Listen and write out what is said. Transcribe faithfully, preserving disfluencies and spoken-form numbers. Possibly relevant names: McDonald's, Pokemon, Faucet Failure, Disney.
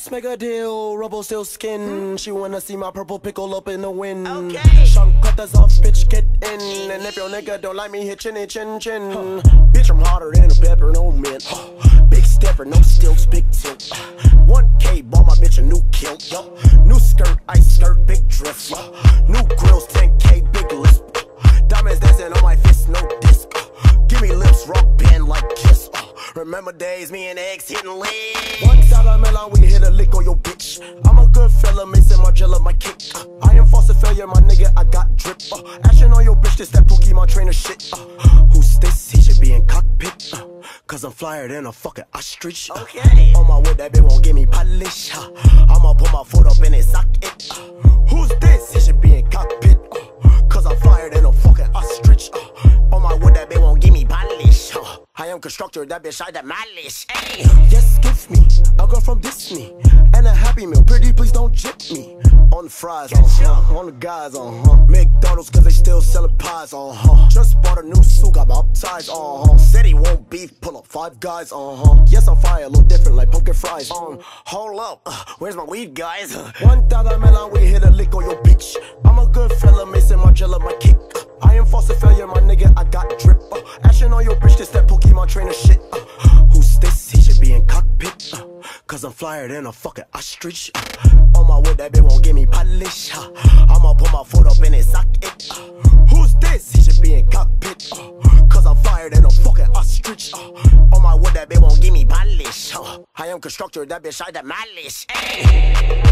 Let's make a deal, rubble seal skin. She wanna see my purple pickle up in the wind. Okay. Shunk cutters off, bitch, get in. And if your nigga don't like me, hit chinny chin chin. Huh. Bitch, I'm hotter than a pepper, no mint. Huh. Big stepper, no stilts, big tilt. one K, bought my bitch a new kilt. Yo. New skirt, ice skirt, big drift. Yo. New grills, ten K, big lisp. Diamonds dancing on my fist, no disc. Give me lips, rock band like Kiss. Remember days, me and X hitting lead. One dollar melon, we hit a lick on your bitch. I'm a good fella, mixing Margella, my kick. Uh, I am Faucet Failure, my nigga, I got drip. Uh, action on your bitch, this that Pokemon trainer shit. Uh, who's this? He should be in cockpit. Uh, Cause I'm flyer than a fucking ostrich. Uh, okay. On my wood, that bitch won't give me polish. Uh, I'ma put my foot up in it, sock it. Uh, who's this? He should be in cockpit. Uh, Cause I'm flyer than a fucking ostrich. Uh, on my wood, that bitch won't give me polish. Uh, I am constructor, that bitch I demolish. Ay. Yes, give me a girl from Disney and a Happy Meal. Pretty, please don't jip me. On the fries, on huh, on the guys, on huh. McDonald's, cause they still selling pies, on huh. Just bought a new suit, got my upties, on huh. Said he won't beef, pull up five guys, on huh. Yes, I'm fire, look different like pumpkin fries. On hold up, uh, where's my weed, guys? One thousand melon, we hit a lick on your bitch. I'm a good fella, missing Margella, my kick. Uh, I am Faucet Failure, my nigga, I got drip. Uh, action on your bitch, this that Pokemon trainer shit. Uh, who's this? He should be in cockpit. Uh, Cause I'm flyer than a fucking ostrich. Uh, on my wood, that bitch won't give me polish. Uh, I'ma put my foot up in it, sock it. Uh, who's this? He should be in cockpit. Uh, Cause I'm flyer than a fucking ostrich. Uh, on my wood, that bitch won't give me polish. Uh, I am constructor, that bitch I demolish. Ay.